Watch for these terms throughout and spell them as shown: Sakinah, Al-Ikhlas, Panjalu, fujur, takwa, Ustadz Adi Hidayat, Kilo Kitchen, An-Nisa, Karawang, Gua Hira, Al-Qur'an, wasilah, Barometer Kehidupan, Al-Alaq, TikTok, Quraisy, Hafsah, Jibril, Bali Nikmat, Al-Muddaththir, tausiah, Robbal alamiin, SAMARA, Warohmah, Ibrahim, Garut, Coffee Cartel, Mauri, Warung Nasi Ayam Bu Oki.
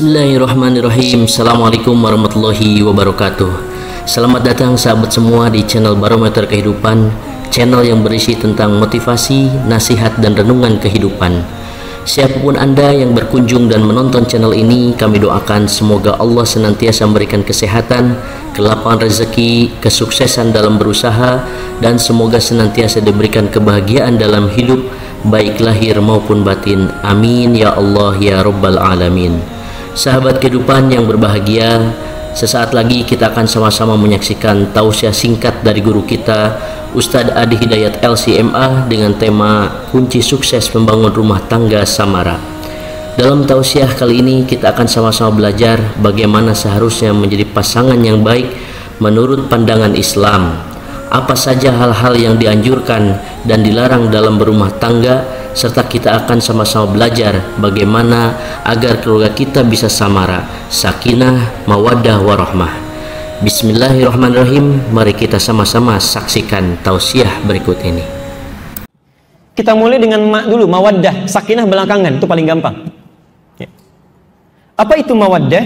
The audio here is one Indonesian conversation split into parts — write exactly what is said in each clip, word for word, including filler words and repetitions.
Bismillahirrahmanirrahim. Assalamualaikum warahmatullahi wabarakatuh. Selamat datang sahabat semua di channel Barometer Kehidupan, channel yang berisi tentang motivasi, nasihat, dan renungan kehidupan. Siapapun Anda yang berkunjung dan menonton channel ini, kami doakan semoga Allah senantiasa memberikan kesehatan, kelapangan rezeki, kesuksesan dalam berusaha, dan semoga senantiasa diberikan kebahagiaan dalam hidup, baik lahir maupun batin. Amin ya Allah ya Rabbal Alamin. Sahabat kehidupan yang berbahagia, sesaat lagi kita akan sama-sama menyaksikan tausiah singkat dari guru kita Ustadz Adi Hidayat L C M A dengan tema kunci sukses membangun rumah tangga samara. Dalam tausiah kali ini kita akan sama-sama belajar bagaimana seharusnya menjadi pasangan yang baik menurut pandangan Islam, apa saja hal-hal yang dianjurkan dan dilarang dalam berumah tangga, serta kita akan sama-sama belajar bagaimana agar keluarga kita bisa samara, sakinah, mawaddah, warohmah. Bismillahirrahmanirrahim. Mari kita sama-sama saksikan tausiah berikut ini. Kita mulai dengan ma dulu, mawaddah, sakinah belakangan, itu paling gampang. Ya. Apa itu mawaddah?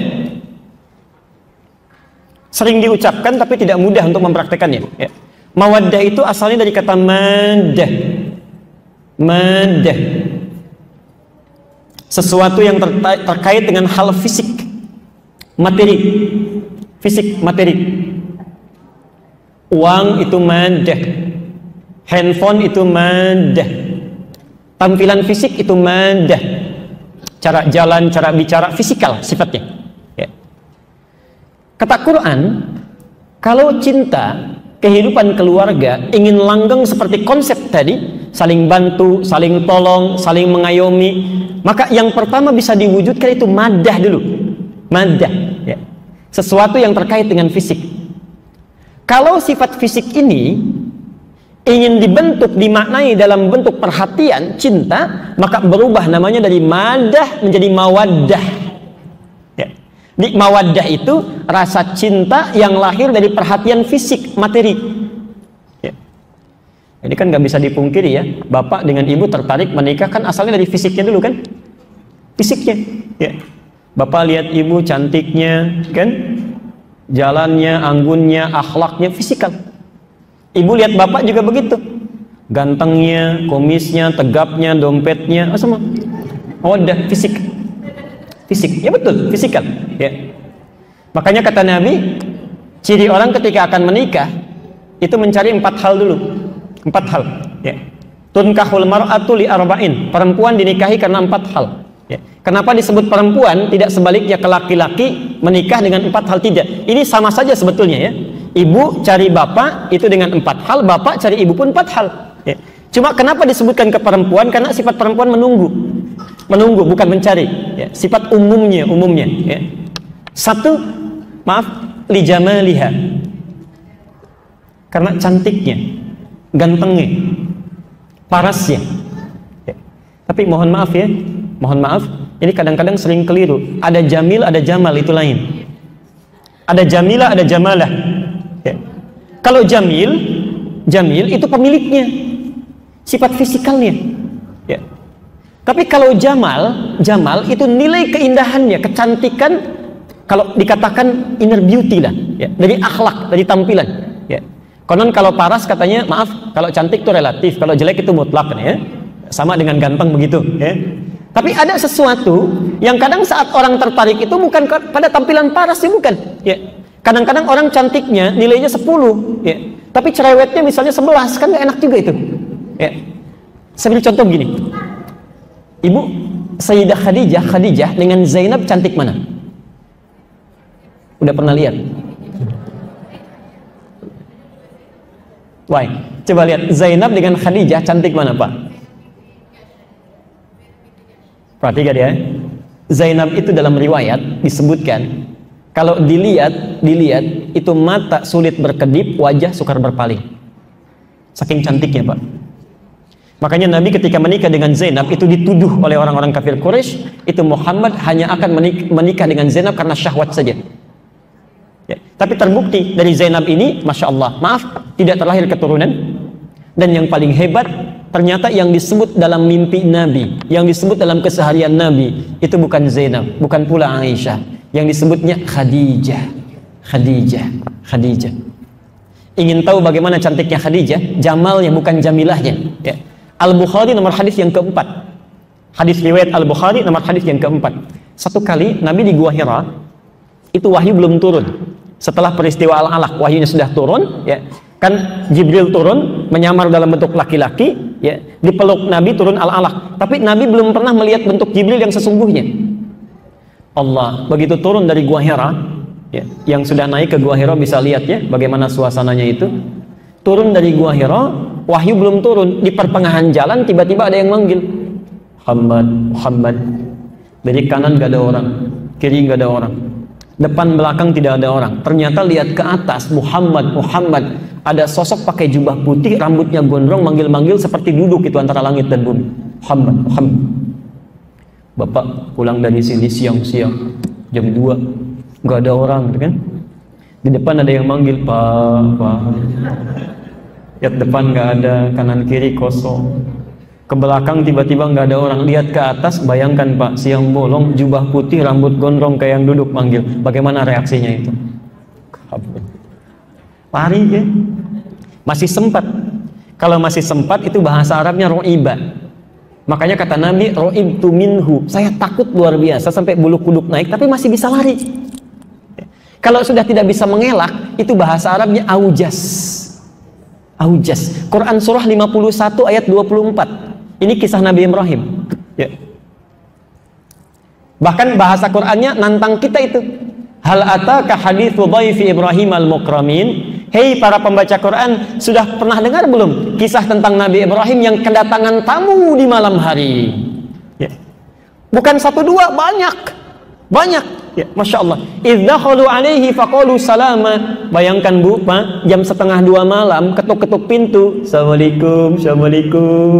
Sering diucapkan tapi tidak mudah untuk mempraktekannya. Ya. Mawaddah itu asalnya dari kata maddah. Maddah. Sesuatu yang ter terkait dengan hal fisik. Materi. Fisik, materi. Uang itu maddah. Handphone itu maddah. Tampilan fisik itu maddah. Cara jalan, cara bicara, fisikal sifatnya. Ya. Kata Quran, kalau cinta, kehidupan keluarga ingin langgeng seperti konsep tadi, saling bantu, saling tolong, saling mengayomi, maka yang pertama bisa diwujudkan itu maddah dulu. Maddah, ya. Sesuatu yang terkait dengan fisik. Kalau sifat fisik ini ingin dibentuk, dimaknai dalam bentuk perhatian, cinta, maka berubah namanya dari maddah menjadi mawaddah. Di mawaddah itu rasa cinta yang lahir dari perhatian fisik, materi. Ya. Ini kan nggak bisa dipungkiri ya, bapak dengan ibu tertarik menikah kan asalnya dari fisiknya dulu kan? Fisiknya. Ya. Bapak lihat ibu cantiknya kan? Jalannya, anggunnya, akhlaknya, fisikal. Ibu lihat bapak juga begitu. Gantengnya, kumisnya, tegapnya, dompetnya, oh sama. Mawaddah, fisik. Fisik, ya betul, fisikal, ya. Makanya kata Nabi, ciri orang ketika akan menikah itu mencari empat hal dulu, empat hal. Ya. Tunkahul mar'atu li arba'in, perempuan dinikahi karena empat hal. Ya. Kenapa disebut perempuan, tidak sebaliknya ke laki-laki menikah dengan empat hal, tidak? Ini sama saja sebetulnya ya. Ibu cari bapak itu dengan empat hal, bapak cari ibu pun empat hal. Ya. Cuma kenapa disebutkan ke perempuan? Karena sifat perempuan menunggu. Menunggu bukan mencari, ya. Sifat umumnya, umumnya ya. Satu, maaf, lijamaliha, karena cantiknya, gantengnya, parasnya ya. Tapi mohon maaf ya, mohon maaf, ini kadang-kadang sering keliru. Ada jamil, ada jamal, itu lain. Ada jamila, ada jamalah ya. Kalau jamil, jamil itu pemiliknya, sifat fisikalnya ya. Tapi kalau jamal, jamal itu nilai keindahannya, kecantikan, kalau dikatakan inner beauty lah, ya, dari akhlak, dari tampilan. Ya. Konon kalau paras katanya, maaf, kalau cantik itu relatif, kalau jelek itu mutlak, ya, sama dengan ganteng begitu. Ya. Tapi ada sesuatu yang kadang saat orang tertarik itu bukan pada tampilan paras, ya bukan. Ya. Kadang-kadang orang cantiknya nilainya sepuluh, ya, tapi cerewetnya misalnya sebelas, kan nggak enak juga itu. Ya. Saya ambil contoh begini. Ibu Sayyidah Khadijah, Khadijah dengan Zainab cantik mana? Udah pernah lihat? Why? Coba lihat Zainab dengan Khadijah cantik mana, Pak? Perhatikan ya. Zainab itu dalam riwayat disebutkan kalau dilihat, dilihat itu mata sulit berkedip, wajah sukar berpaling. Saking cantiknya, Pak. Makanya Nabi ketika menikah dengan Zainab itu dituduh oleh orang-orang kafir Quraisy, itu Muhammad hanya akan menik menikah dengan Zainab karena syahwat saja. Ya. Tapi terbukti dari Zainab ini, masya Allah, maaf, tidak terlahir keturunan. Dan yang paling hebat, ternyata yang disebut dalam mimpi Nabi, yang disebut dalam keseharian Nabi, itu bukan Zainab, bukan pula Aisyah, yang disebutnya Khadijah. Khadijah, Khadijah. Ingin tahu bagaimana cantiknya Khadijah? Jamalnya, bukan jamilahnya. Ya. Al-Bukhari nomor hadis yang keempat. Hadis riwayat Al-Bukhari nomor hadis yang keempat. Satu kali Nabi di Gua Hira, itu wahyu belum turun. Setelah peristiwa Al-Alaq, wahyunya sudah turun, ya. Kan Jibril turun menyamar dalam bentuk laki-laki, ya, dipeluk Nabi, turun Al-Alaq, tapi Nabi belum pernah melihat bentuk Jibril yang sesungguhnya. Allah begitu turun dari Gua Hira, ya, yang sudah naik ke Gua Hira bisa lihat ya bagaimana suasananya itu. Turun dari Gua Hira, wahyu belum turun, di pertengahan jalan tiba-tiba ada yang manggil, Muhammad, Muhammad. Dari kanan gak ada orang, kiri gak ada orang, depan belakang tidak ada orang. Ternyata lihat ke atas, Muhammad, Muhammad. Ada sosok pakai jubah putih, rambutnya gondrong, manggil-manggil seperti duduk itu antara langit dan bumi. Muhammad, Muhammad. Bapak pulang dari sini siang-siang, jam dua, nggak ada orang, kan? Di depan ada yang manggil, Pak, Pak. Lihat depan nggak ada, kanan kiri kosong. Ke belakang tiba-tiba nggak ada orang. Lihat ke atas, bayangkan Pak, siang bolong, jubah putih, rambut gondrong kayak yang duduk manggil. Bagaimana reaksinya itu? Kabur. Lari ya, masih sempat. Kalau masih sempat itu bahasa Arabnya roiba. Makanya kata Nabi, roibtu minhu, saya takut luar biasa sampai bulu kuduk naik, tapi masih bisa lari. Kalau sudah tidak bisa mengelak, itu bahasa Arabnya aujas. Aujas. Quran surah lima puluh satu ayat dua puluh empat. Ini kisah Nabi Ibrahim. Ya. Bahkan bahasa Qurannya nantang kita itu. Hal ataka hadithu dhaifi Ibrahim al-mukramin. Hei para pembaca Quran, sudah pernah dengar belum kisah tentang Nabi Ibrahim yang kedatangan tamu di malam hari? Ya. Bukan satu dua, banyak. Banyak. Ya, Masya Allah. Idh dakhalu alaihi faqalu salama. Bayangkan Bu, Pak, jam setengah dua malam, ketuk-ketuk pintu. Assalamualaikum, Assalamualaikum.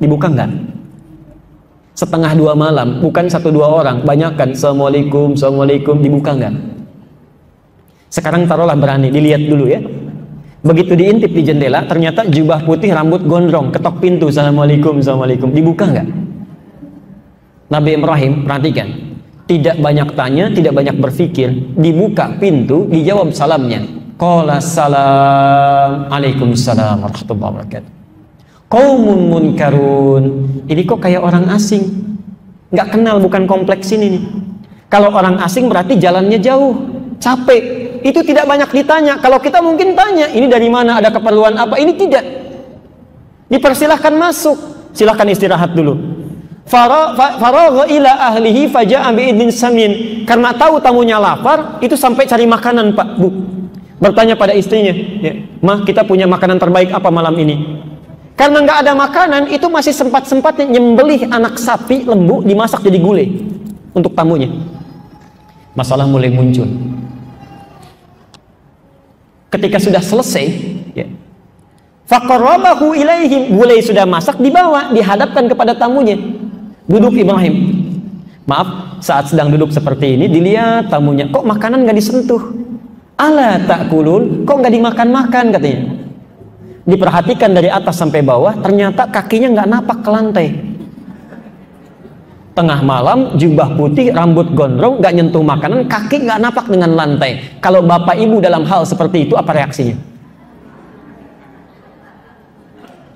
Dibuka enggak? Setengah dua malam, bukan satu dua orang, banyakkan, Assalamualaikum, Assalamualaikum, dibuka nggak? Sekarang taruhlah berani, dilihat dulu ya. Begitu diintip di jendela, ternyata jubah putih, rambut gondrong, ketok pintu, Assalamualaikum, Assalamualaikum, dibuka nggak? Nabi Ibrahim, perhatikan, tidak banyak tanya, tidak banyak berpikir, dibuka pintu, dijawab salamnya, Qala salam, alaikumussalam warahmatullahi wabarakatuh. Qaumun munkarun. Ini kok kayak orang asing, nggak kenal, bukan kompleks ini nih. Kalau orang asing berarti jalannya jauh, capek. Itu tidak banyak ditanya. Kalau kita mungkin tanya, ini dari mana, ada keperluan apa, ini tidak. Dipersilahkan masuk, silahkan istirahat dulu. Faragha ila ahlihi faja'a bi'idnin samin. Karena tahu tamunya lapar, itu sampai cari makanan Pak, Bu. Bertanya pada istrinya, Mah, kita punya makanan terbaik apa malam ini? Karena nggak ada makanan, itu masih sempat-sempatnya nyembelih anak sapi lembu, dimasak jadi gulai untuk tamunya. Masalah mulai muncul. Ketika sudah selesai, ya, faqarrabahu ilaihim, gulai sudah masak, dibawa, dihadapkan kepada tamunya. Duduk Ibrahim. Maaf, saat sedang duduk seperti ini, dilihat tamunya, kok makanan nggak disentuh? Ala ta'kulun, kok nggak dimakan-makan katanya. Diperhatikan dari atas sampai bawah, ternyata kakinya nggak napak ke lantai. Tengah malam, jubah putih, rambut gondrong, nggak nyentuh makanan, kaki nggak napak dengan lantai. Kalau bapak ibu dalam hal seperti itu, apa reaksinya?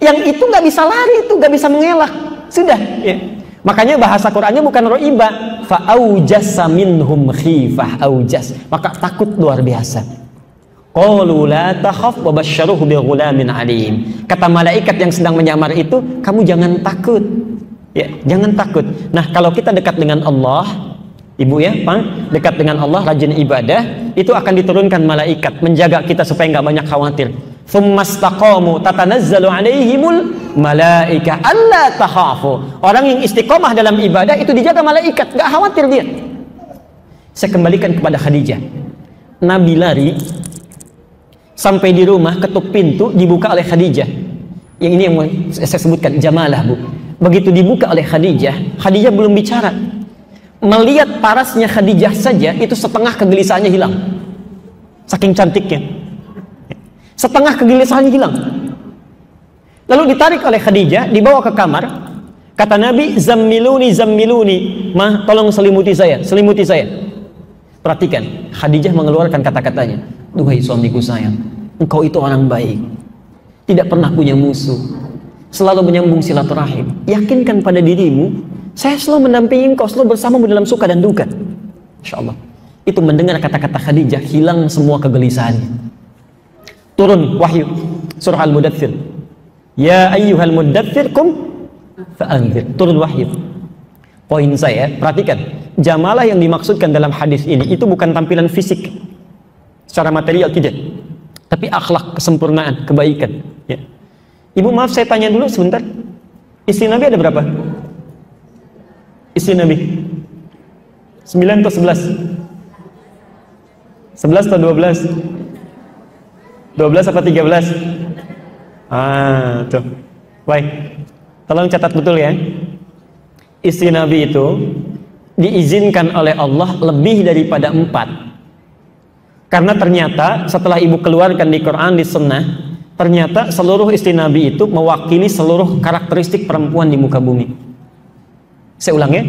Yang itu nggak bisa lari, itu nggak bisa mengelak, sudah. Ya. Makanya bahasa Qurannya bukan roiba, fa'aujasa minhum khifah, aujas, maka takut luar biasa. Qalu la takhaf wa basyyaruhu bi ghulamin alim. Kata malaikat yang sedang menyamar itu, kamu jangan takut. Ya, jangan takut. Nah, kalau kita dekat dengan Allah, Ibu ya, Pak, dekat dengan Allah, rajin ibadah, itu akan diturunkan malaikat menjaga kita supaya nggak banyak khawatir. Tsumastaqamu tatanazzalu alaihimul malaika alla takhafu. Orang yang istiqomah dalam ibadah itu dijaga malaikat, nggak khawatir dia. Saya kembalikan kepada Khadijah. Nabi lari sampai di rumah, ketuk pintu, dibuka oleh Khadijah. Yang ini yang saya sebutkan, jamalah Bu. Begitu dibuka oleh Khadijah, Khadijah belum bicara. Melihat parasnya Khadijah saja, itu setengah kegelisahannya hilang. Saking cantiknya. Setengah kegelisahannya hilang. Lalu ditarik oleh Khadijah, dibawa ke kamar. Kata Nabi, zammiluni zammiluni, mah tolong selimuti saya, selimuti saya. Perhatikan, Khadijah mengeluarkan kata-katanya, duhai suamiku sayang, engkau itu orang baik, tidak pernah punya musuh, selalu menyambung silaturahim. Yakinkan pada dirimu, saya selalu mendampingi engkau, selalu bersamamu dalam suka dan duka. Insya Allah. Itu mendengar kata-kata Khadijah, hilang semua kegelisahannya. Turun wahyu, surah Al-Muddaththir. Ya ayyuhal muddaththir kum fa'anzir. Turun wahyu. Poin saya, perhatikan, jamalah yang dimaksudkan dalam hadis ini itu bukan tampilan fisik secara material, tidak, tapi akhlak, kesempurnaan, kebaikan, ya. Ibu maaf saya tanya dulu sebentar, istri Nabi ada berapa? Istri Nabi sembilan atau sebelas? sebelas atau dua belas? dua belas atau tiga belas? Ah, tuh. Baik, tolong catat betul ya. Istri Nabi itu diizinkan oleh Allah lebih daripada empat, karena ternyata setelah ibu keluarkan di Quran, di Sunnah, ternyata seluruh istri Nabi itu mewakili seluruh karakteristik perempuan di muka bumi. Saya ulang ya,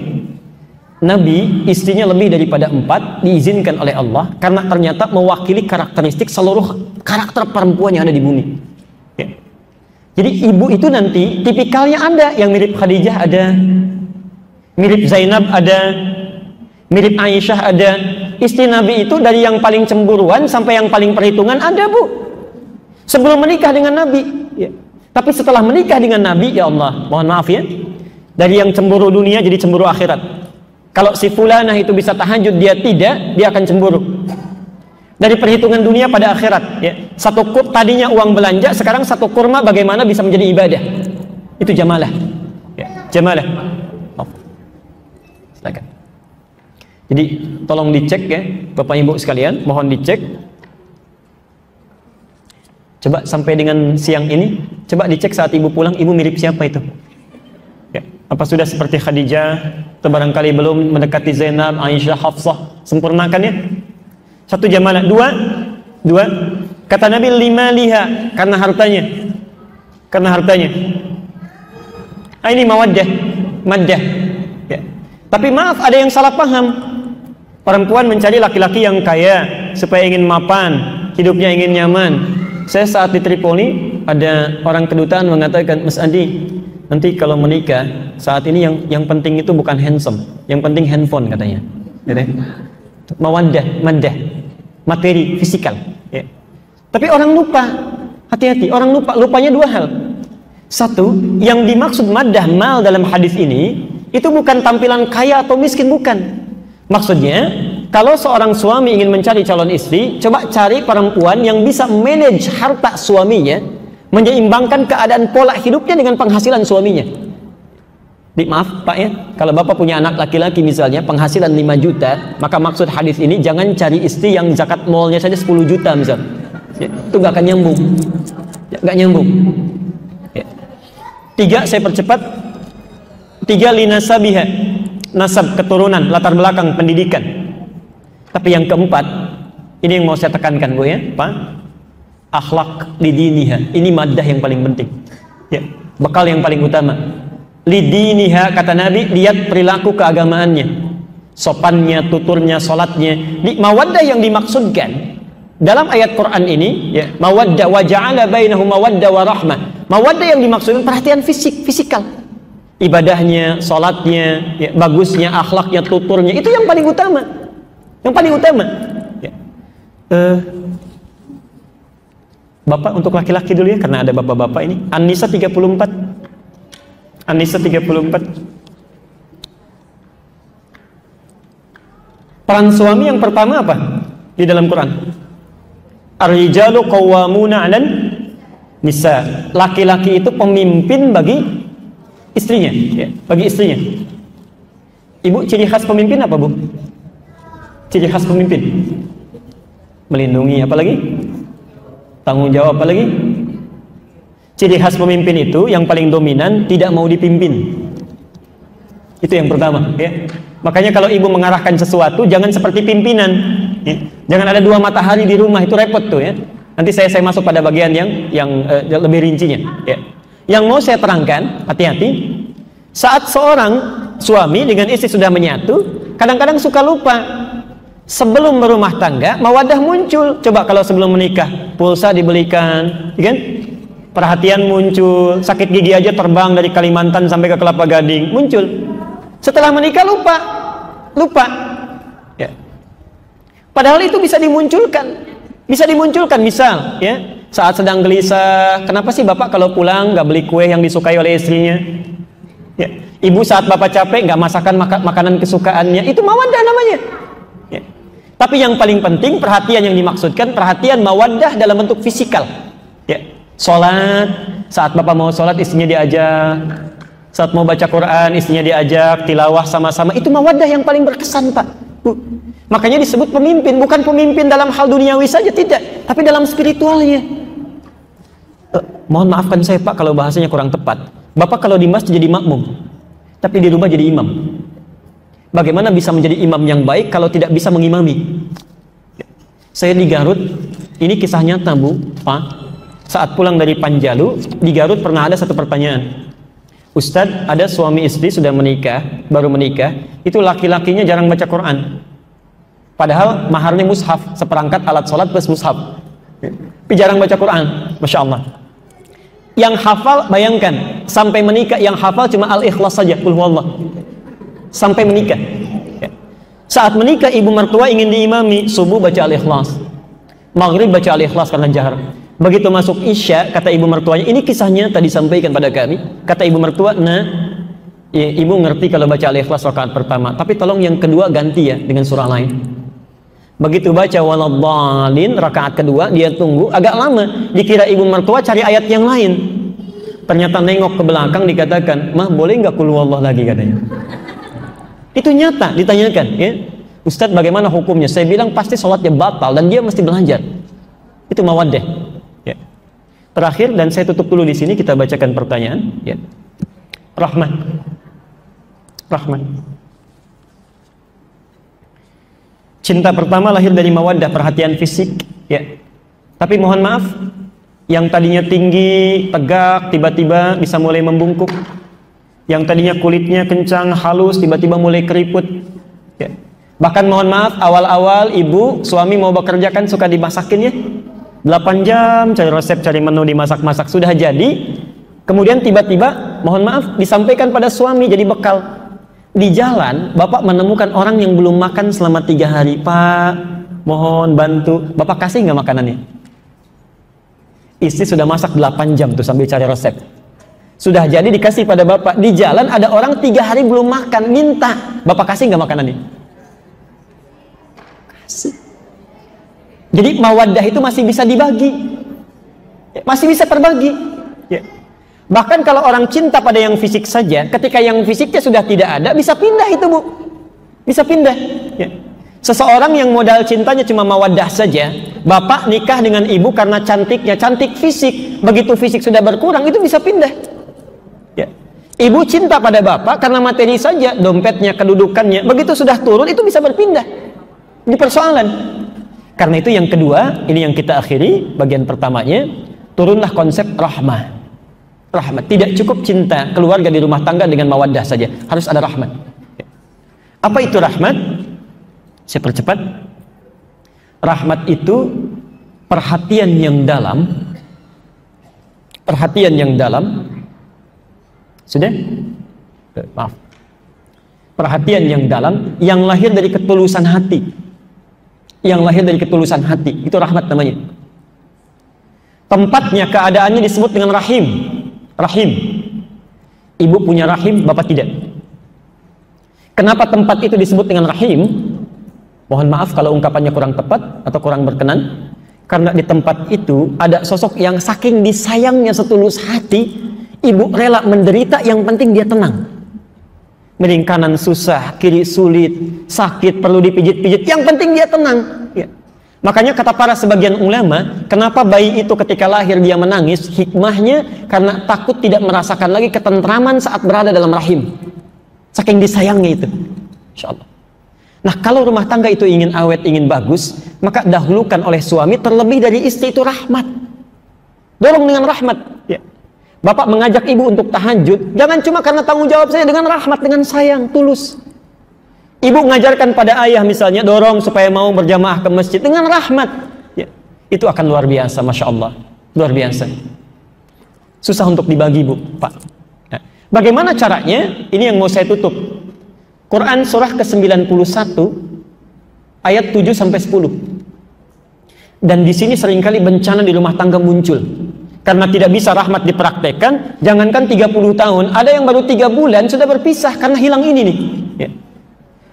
Nabi istrinya lebih daripada empat, diizinkan oleh Allah karena ternyata mewakili karakteristik seluruh karakter perempuan yang ada di bumi, ya. Jadi ibu itu nanti tipikalnya ada yang mirip Khadijah, ada mirip Zainab, ada mirip Aisyah, ada. Istri Nabi itu dari yang paling cemburuan sampai yang paling perhitungan ada, Bu, sebelum menikah dengan Nabi, ya. Tapi setelah menikah dengan Nabi, ya Allah, mohon maaf ya, dari yang cemburu dunia jadi cemburu akhirat. Kalau si fulanah itu bisa tahajud, dia tidak, dia akan cemburu. Dari perhitungan dunia pada akhirat, ya. Satu kur, tadinya uang belanja, sekarang satu kurma bagaimana bisa menjadi ibadah. Itu jamalah, ya. Jamalah. Oh. Silakan. Jadi tolong dicek ya, Bapak Ibu sekalian, mohon dicek. Coba sampai dengan siang ini, coba dicek saat ibu pulang, ibu mirip siapa itu? Ya. Apa sudah seperti Khadijah? Atau barangkali belum, mendekati Zainab, Aisyah, Hafsah. Sempurnakan ya. Satu jamalah, dua, dua. Kata Nabi lima liha, karena hartanya, karena hartanya. Ah, ini mawaddah, maddah. Ya. Tapi maaf ada yang salah paham. Perempuan mencari laki-laki yang kaya supaya ingin mapan, hidupnya ingin nyaman. Saya saat di Tripoli ada orang kedutaan mengatakan, Mas Adi, nanti kalau menikah saat ini yang yang penting itu bukan handsome, yang penting handphone katanya. Jadi, mawaddah, maddah, materi, fisikal, ya. Tapi orang lupa, hati-hati, orang lupa, lupanya dua hal. Satu, yang dimaksud maddah, mal dalam hadis ini itu bukan tampilan kaya atau miskin, bukan. Maksudnya, kalau seorang suami ingin mencari calon istri, coba cari perempuan yang bisa manage harta suaminya, menyeimbangkan keadaan pola hidupnya dengan penghasilan suaminya. Maaf Pak ya, kalau Bapak punya anak laki-laki misalnya penghasilan lima juta, maka maksud hadis ini jangan cari istri yang zakat malnya saja sepuluh juta misal, ya, itu gak akan nyambung, gak nyambung, ya. Tiga, saya percepat. Tiga, linasabiha, nasab, keturunan, latar belakang, pendidikan. Tapi yang keempat, ini yang mau saya tekankan Bu ya Pak, akhlak lidiniha, ini maddah yang paling penting, ya, bekal yang paling utama. Lidiniha, kata Nabi, lihat perilaku keagamaannya, sopannya, tuturnya, sholatnya. Di mawaddah yang dimaksudkan dalam ayat Quran ini, ya, mawaddah wa ja'ala bainahum mawaddah warohmah. Mawaddah yang dimaksudkan perhatian fisik, fisikal, ibadahnya, sholatnya, ya, bagusnya, akhlaknya, tuturnya, itu yang paling utama, yang paling utama, ya. uh, Bapak untuk laki-laki dulu ya, karena ada bapak-bapak ini. An-Nisa tiga puluh empat, An-Nisa tiga puluh empat. Peran suami yang pertama apa di dalam Quran? Ar-rijalu qawwamuna 'alan nisa. Laki-laki itu pemimpin bagi istrinya, ya, bagi istrinya. Ibu, ciri khas pemimpin apa, Bu? Ciri khas pemimpin. Melindungi, apalagi? Tanggung jawab, apalagi? Ciri khas pemimpin itu yang paling dominan tidak mau dipimpin. Itu yang pertama, ya. Makanya kalau ibu mengarahkan sesuatu jangan seperti pimpinan, ya. Jangan ada dua matahari di rumah, itu repot tuh ya. Nanti saya saya masuk pada bagian yang yang eh, lebih rincinya, ya. Yang mau saya terangkan, hati-hati, saat seorang suami dengan istri sudah menyatu, kadang-kadang suka lupa. Sebelum berumah tangga, mawaddah muncul. Coba kalau sebelum menikah, pulsa dibelikan, kan? Perhatian muncul, sakit gigi aja terbang dari Kalimantan sampai ke Kelapa Gading, muncul. Setelah menikah lupa, lupa. Ya. Padahal itu bisa dimunculkan, bisa dimunculkan. Misal, ya, saat sedang gelisah, kenapa sih bapak kalau pulang nggak beli kue yang disukai oleh istrinya? Ya. Ibu saat bapak capek nggak masakan mak makanan kesukaannya, itu mawaddah namanya. Tapi yang paling penting, perhatian yang dimaksudkan, perhatian mawaddah dalam bentuk fisikal. Ya. Sholat, saat bapak mau sholat, istrinya diajak. Saat mau baca Quran, istrinya diajak. Tilawah sama-sama. Itu mawaddah yang paling berkesan, Pak. Bu. Makanya disebut pemimpin. Bukan pemimpin dalam hal duniawi saja, tidak. Tapi dalam spiritualnya. Eh, mohon maafkan saya, Pak, kalau bahasanya kurang tepat. Bapak kalau di masjid jadi makmum, tapi di rumah jadi imam. Bagaimana bisa menjadi imam yang baik kalau tidak bisa mengimami? Saya di Garut, ini kisah nyata, Bu, Pak. Saat pulang dari Panjalu, di Garut pernah ada satu pertanyaan. Ustadz, ada suami istri sudah menikah, baru menikah, itu laki-lakinya jarang baca Quran. Padahal maharnya mushaf, seperangkat alat sholat plus mushaf. Tapi jarang baca Quran, Masya Allah. Yang hafal, bayangkan, sampai menikah yang hafal cuma Al-Ikhlas saja, Qul Huwallah. Sampai menikah, saat menikah ibu mertua ingin diimami, subuh baca Al-Ikhlas, maghrib baca Al-Ikhlas karena jahar. Begitu masuk isya, kata ibu mertuanya, ini kisahnya tadi sampaikan pada kami, kata ibu mertua, nah ya, ibu ngerti kalau baca Al-Ikhlas rakaat pertama, tapi tolong yang kedua ganti ya dengan surah lain. Begitu baca waladhalin rakaat kedua, dia tunggu agak lama, dikira ibu mertua cari ayat yang lain, ternyata nengok ke belakang, dikatakan, mah boleh nggak Qul Huwallah lagi katanya. Itu nyata ditanyakan, ya. Ustadz, bagaimana hukumnya? Saya bilang pasti sholatnya batal dan dia mesti belajar. Itu mawaddah. Ya. Terakhir, dan saya tutup dulu di sini, kita bacakan pertanyaan. Ya. Rahman, Rahman. Cinta pertama lahir dari mawaddah, perhatian fisik. Ya. Tapi mohon maaf, yang tadinya tinggi, tegak, tiba-tiba bisa mulai membungkuk. Yang tadinya kulitnya kencang, halus, tiba-tiba mulai keriput. Ya. Bahkan mohon maaf, awal-awal ibu, suami mau bekerja kan suka dimasakin ya. delapan jam, cari resep, cari menu, dimasak-masak. Sudah jadi, kemudian tiba-tiba, mohon maaf, disampaikan pada suami jadi bekal. Di jalan, bapak menemukan orang yang belum makan selama tiga hari. Pak, mohon bantu. Bapak kasih nggak makanannya? Istri sudah masak delapan jam tuh sambil cari resep. Sudah jadi dikasih pada bapak. Di jalan ada orang tiga hari belum makan, minta, bapak kasih nggak makanannya? Kasih. Jadi mawaddah itu masih bisa dibagi, masih bisa terbagi. Ya. Bahkan kalau orang cinta pada yang fisik saja, ketika yang fisiknya sudah tidak ada, bisa pindah itu, Bu, bisa pindah. Ya. Seseorang yang modal cintanya cuma mawaddah saja, bapak nikah dengan ibu karena cantiknya, cantik fisik. Begitu fisik sudah berkurang, itu bisa pindah. Ibu cinta pada bapak karena materi saja, dompetnya, kedudukannya. Begitu sudah turun, itu bisa berpindah. Ini persoalan. Karena itu yang kedua, ini yang kita akhiri bagian pertamanya, turunlah konsep rahmah. Rahmat. Tidak cukup cinta keluarga di rumah tangga dengan mawaddah saja. Harus ada rahmat. Apa itu rahmat? Saya percepat. Rahmat itu perhatian yang dalam. Perhatian yang dalam. Sudah? Maaf. Perhatian yang dalam, yang lahir dari ketulusan hati. Yang lahir dari ketulusan hati, itu rahmat namanya. Tempatnya, keadaannya disebut dengan rahim. Rahim. Ibu punya rahim, bapak tidak. Kenapa tempat itu disebut dengan rahim? Mohon maaf kalau ungkapannya kurang tepat atau kurang berkenan. Karena di tempat itu ada sosok yang saking disayangnya setulus hati, ibu rela menderita, yang penting dia tenang. Miring kanan susah, kiri sulit, sakit, perlu dipijit-pijit, yang penting dia tenang. Ya. Makanya kata para sebagian ulama, kenapa bayi itu ketika lahir dia menangis, hikmahnya karena takut tidak merasakan lagi ketentraman saat berada dalam rahim. Saking disayangnya itu. Insya Allah. Nah, kalau rumah tangga itu ingin awet, ingin bagus, maka dahulukan oleh suami, terlebih dari istri, itu rahmat. Dorong dengan rahmat. Ya. Bapak mengajak ibu untuk tahajud, jangan cuma karena tanggung jawab saya, dengan rahmat, dengan sayang, tulus. Ibu mengajarkan pada ayah misalnya, dorong supaya mau berjamaah ke masjid, dengan rahmat. Ya, itu akan luar biasa, Masya Allah. Luar biasa. Susah untuk dibagi, Bu, Pak. Nah, bagaimana caranya? Ini yang mau saya tutup. Quran surah ke sembilan puluh satu, ayat tujuh sampai sepuluh. Dan di sini seringkali bencana di rumah tangga muncul. Karena tidak bisa rahmat dipraktekkan, jangankan tiga puluh tahun, ada yang baru tiga bulan sudah berpisah karena hilang ini nih. Ya.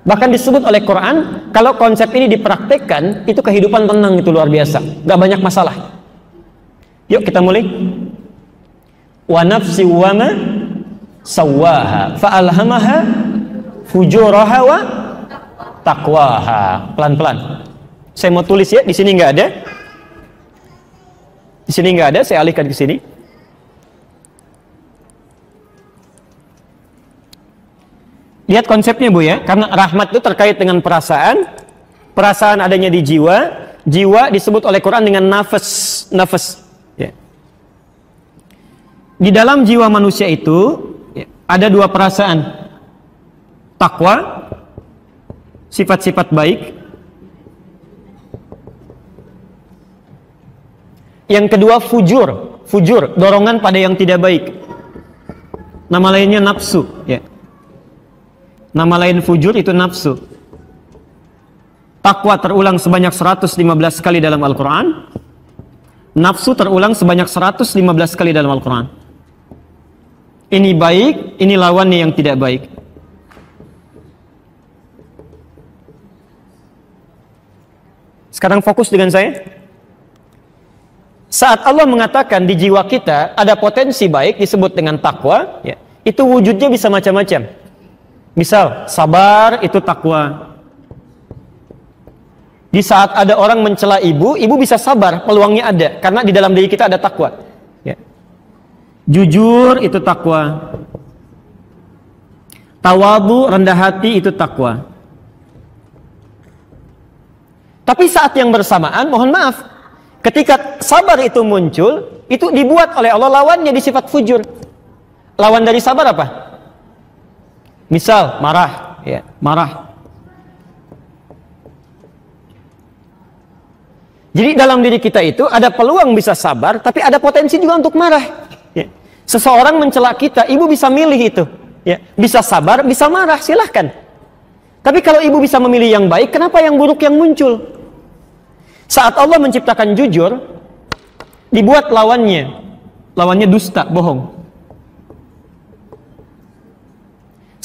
Bahkan disebut oleh Quran, kalau konsep ini dipraktekkan, itu kehidupan tenang, itu luar biasa, gak banyak masalah. Yuk kita mulai. Wa nafsi wa ma sawwaha fa alhamaha fujuraha wa taqwaha. Pelan-pelan. Saya mau tulis ya, di sini nggak ada. Di sini nggak ada, saya alihkan ke sini. Lihat konsepnya, Bu, ya. Karena rahmat itu terkait dengan perasaan, perasaan adanya di jiwa, jiwa disebut oleh Quran dengan nafas, nafas. Ya. Di dalam jiwa manusia itu ya, ada dua perasaan, takwa, sifat-sifat baik. Yang kedua fujur, fujur dorongan pada yang tidak baik. Nama lainnya nafsu, ya. Nama lain fujur itu nafsu. Takwa terulang sebanyak seratus lima belas kali dalam Al-Qur'an. Nafsu terulang sebanyak seratus lima belas kali dalam Al-Qur'an. Ini baik, ini lawannya yang tidak baik. Sekarang fokus dengan saya. Saat Allah mengatakan di jiwa kita ada potensi baik disebut dengan takwa, ya, itu wujudnya bisa macam-macam. Misal sabar itu takwa. Di saat ada orang mencela ibu, ibu bisa sabar, peluangnya ada karena di dalam diri kita ada takwa. Ya. Jujur itu takwa. Tawadhu, rendah hati itu takwa. Tapi saat yang bersamaan, mohon maaf, ketika sabar itu muncul, itu dibuat oleh Allah lawannya di sifat fujur. Lawan dari sabar apa? Misal marah, ya, marah. Jadi dalam diri kita itu ada peluang bisa sabar, tapi ada potensi juga untuk marah. Ya. Seseorang mencela kita, ibu bisa milih itu, ya, bisa sabar, bisa marah, silahkan. Tapi kalau ibu bisa memilih yang baik, kenapa yang buruk yang muncul? Saat Allah menciptakan jujur, dibuat lawannya, lawannya dusta, bohong.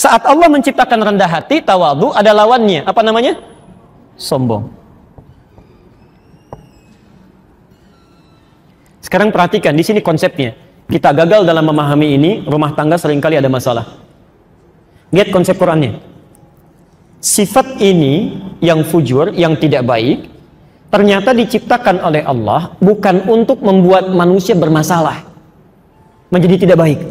Saat Allah menciptakan rendah hati, tawadhu, ada lawannya, apa namanya? Sombong. Sekarang perhatikan, di sini konsepnya. Kita gagal dalam memahami ini, rumah tangga seringkali ada masalah. Lihat konsep Qurannya. Sifat ini, yang fujur, yang tidak baik, ternyata diciptakan oleh Allah bukan untuk membuat manusia bermasalah, menjadi tidak baik.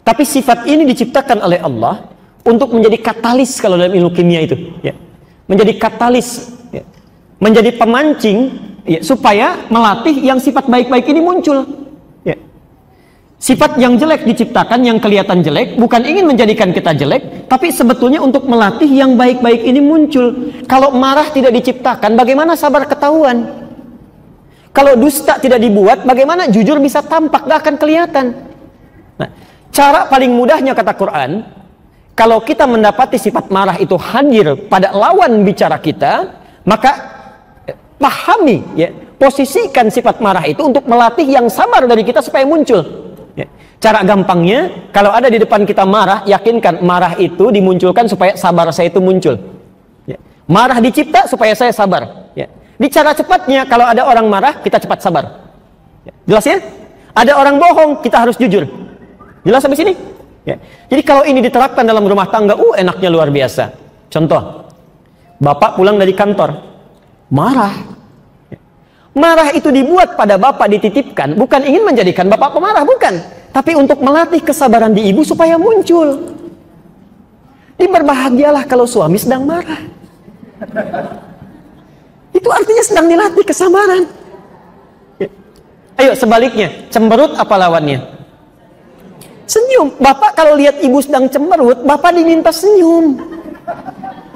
Tapi sifat ini diciptakan oleh Allah untuk menjadi katalis, kalau dalam ilmu kimia itu, ya. Menjadi katalis, ya. Menjadi pemancing, ya, supaya melatih yang sifat baik-baik ini muncul. Ya. Sifat yang jelek diciptakan, yang kelihatan jelek, bukan ingin menjadikan kita jelek, tapi sebetulnya untuk melatih yang baik-baik ini muncul. Kalau marah tidak diciptakan, bagaimana sabar ketahuan? Kalau dusta tidak dibuat, bagaimana jujur bisa tampak, gak akan kelihatan? Nah, cara paling mudahnya kata Quran, kalau kita mendapati sifat marah itu hadir pada lawan bicara kita, maka pahami, ya, posisikan sifat marah itu untuk melatih yang sabar dari kita supaya muncul. Cara gampangnya, kalau ada di depan kita marah, yakinkan marah itu dimunculkan supaya sabar saya itu muncul. Ya. Marah dicipta supaya saya sabar. Ya. Di cara cepatnya, kalau ada orang marah, kita cepat sabar. Ya. Jelas ya? Ada orang bohong, kita harus jujur. Jelas sampai sini? Ya. Jadi kalau ini diterapkan dalam rumah tangga, uh, enaknya luar biasa. Contoh, bapak pulang dari kantor, marah. Ya. Marah itu dibuat pada bapak, dititipkan, bukan ingin menjadikan bapak pemarah, bukan. Tapi untuk melatih kesabaran di ibu supaya muncul. Ini berbahagialah kalau suami sedang marah. Itu artinya sedang dilatih kesabaran. Ayo sebaliknya, cemberut apa lawannya? Senyum. Bapak kalau lihat ibu sedang cemerut, bapak diminta senyum.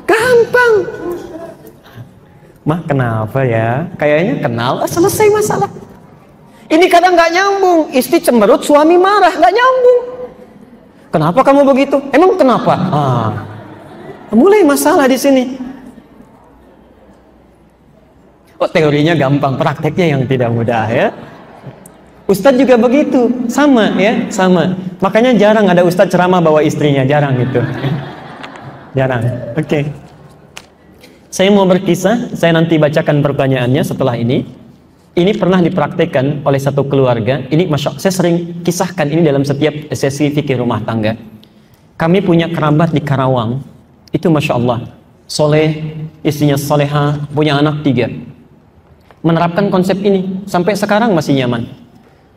Gampang. Mah kenapa ya? Kayaknya kenal. Ah, selesai masalah. Ini kadang nggak nyambung. Istri cemerut, suami marah, nggak nyambung. Kenapa kamu begitu? Emang kenapa? Ah, mulai masalah di sini. Oh, teorinya gampang, prakteknya yang tidak mudah ya. Ustadz juga begitu, sama ya, sama. Makanya jarang ada ustadz ceramah bawa istrinya, jarang gitu. Jarang. Oke. Okay. Saya mau berkisah, saya nanti bacakan pertanyaannya setelah ini. Ini pernah dipraktikkan oleh satu keluarga. Ini masya, saya sering kisahkan ini dalam setiap sesi fikih rumah tangga. Kami punya kerabat di Karawang, itu masya Allah, soleh, istrinya soleha, punya anak tiga. Menerapkan konsep ini sampai sekarang masih nyaman.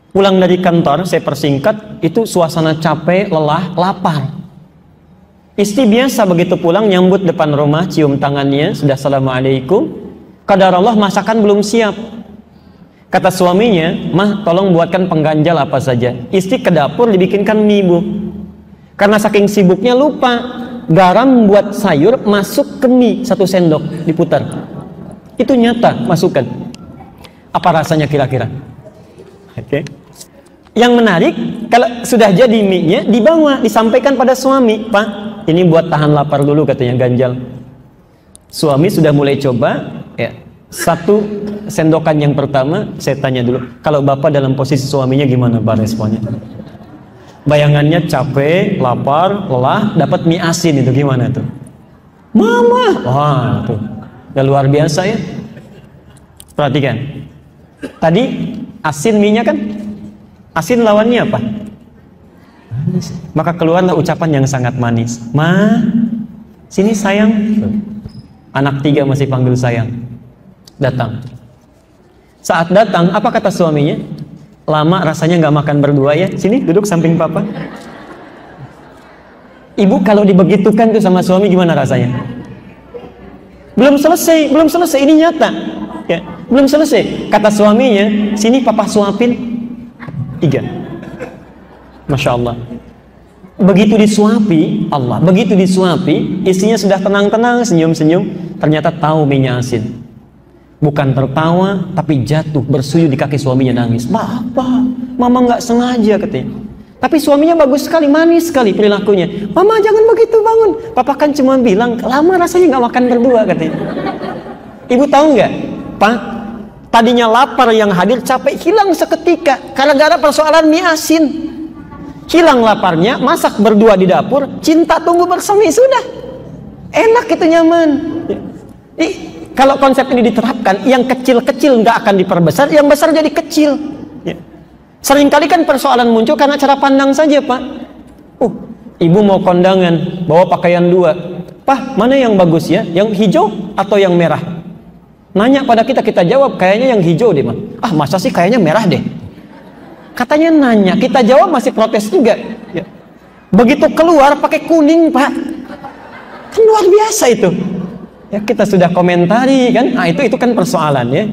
Pulang dari kantor, saya persingkat, itu suasana capek, lelah, lapar. Istri biasa begitu pulang nyambut depan rumah, cium tangannya, sudah assalamualaikum. Qadarullah masakan belum siap. Kata suaminya, mah tolong buatkan pengganjal apa saja. Istri ke dapur dibikinkan mie bu. Karena saking sibuknya lupa, garam buat sayur masuk ke mie satu sendok diputar. Itu nyata masukan. Apa rasanya kira-kira? Oke. Okay. Yang menarik, kalau sudah jadi mie-nya dibawa, disampaikan pada suami, Pak. Ini buat tahan lapar dulu katanya ganjal. Suami sudah mulai coba ya. Satu sendokan yang pertama saya tanya dulu, kalau bapak dalam posisi suaminya gimana pak responnya? Bayangannya capek, lapar, lelah, dapat mie asin itu gimana tuh? Mama, wah tuh, udah luar biasa ya. Perhatikan, tadi asin mie-nya kan, asin lawannya apa? Maka keluarlah ucapan yang sangat manis. Ma, sini sayang. Anak tiga masih panggil sayang. Datang. Saat datang, apa kata suaminya? Lama rasanya nggak makan berdua ya. Sini duduk samping papa. Ibu kalau dibegitukan tuh sama suami gimana rasanya? Belum selesai, belum selesai ini nyata. Ya, belum selesai. Kata suaminya, sini papa suapin. Tiga. Masya Allah. Begitu disuapi, Allah, begitu disuapi, istrinya sudah tenang-tenang, senyum-senyum, ternyata tahu minyak asin. Bukan tertawa, tapi jatuh, bersujud di kaki suaminya nangis. Papa, mama nggak sengaja katanya. Tapi suaminya bagus sekali, manis sekali perilakunya. Mama jangan begitu bangun. Papa kan cuma bilang, lama rasanya nggak makan berdua katanya. Ibu tahu nggak, Pak? Tadinya lapar yang hadir capek hilang seketika, gara-gara persoalan mie asin. Hilang laparnya, masak berdua di dapur, cinta tunggu bersemi, sudah. Enak itu, nyaman. Ih, kalau konsep ini diterapkan, yang kecil-kecil nggak akan diperbesar, yang besar jadi kecil. Ya. Seringkali kan persoalan muncul karena cara pandang saja, Pak. Uh, ibu mau kondangan, bawa pakaian dua. Pak, mana yang bagus ya? Yang hijau atau yang merah? Nanya pada kita, kita jawab, kayaknya yang hijau deh, Pak. Ah, masa sih kayaknya merah deh? Katanya nanya, kita jawab masih protes juga. Ya. Begitu keluar pakai kuning pak, kan luar biasa itu. Ya kita sudah komentari kan, nah, itu itu kan persoalan ya.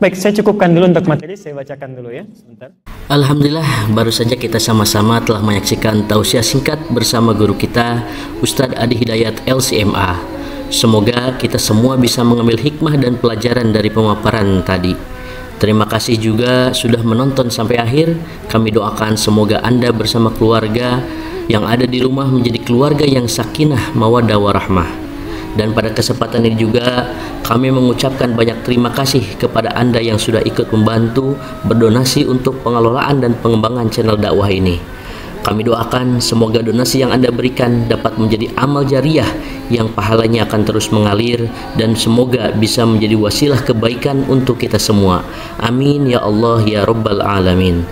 Baik, saya cukupkan dulu untuk materi, saya bacakan dulu ya. Sebentar. Alhamdulillah, baru saja kita sama-sama telah menyaksikan tausiah singkat bersama guru kita, Ustadz Adi Hidayat L C M A. Semoga kita semua bisa mengambil hikmah dan pelajaran dari pemaparan tadi. Terima kasih juga sudah menonton sampai akhir. Kami doakan semoga Anda bersama keluarga yang ada di rumah menjadi keluarga yang sakinah, mawaddah, warohmah. Dan pada kesempatan ini juga kami mengucapkan banyak terima kasih kepada Anda yang sudah ikut membantu berdonasi untuk pengelolaan dan pengembangan channel dakwah ini. Kami doakan semoga donasi yang Anda berikan dapat menjadi amal jariah yang pahalanya akan terus mengalir dan semoga bisa menjadi wasilah kebaikan untuk kita semua. Amin ya Allah ya Rabbal Alamin.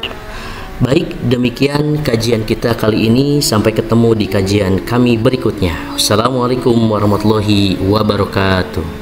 Baik, demikian kajian kita kali ini. Sampai ketemu di kajian kami berikutnya. Assalamualaikum warahmatullahi wabarakatuh.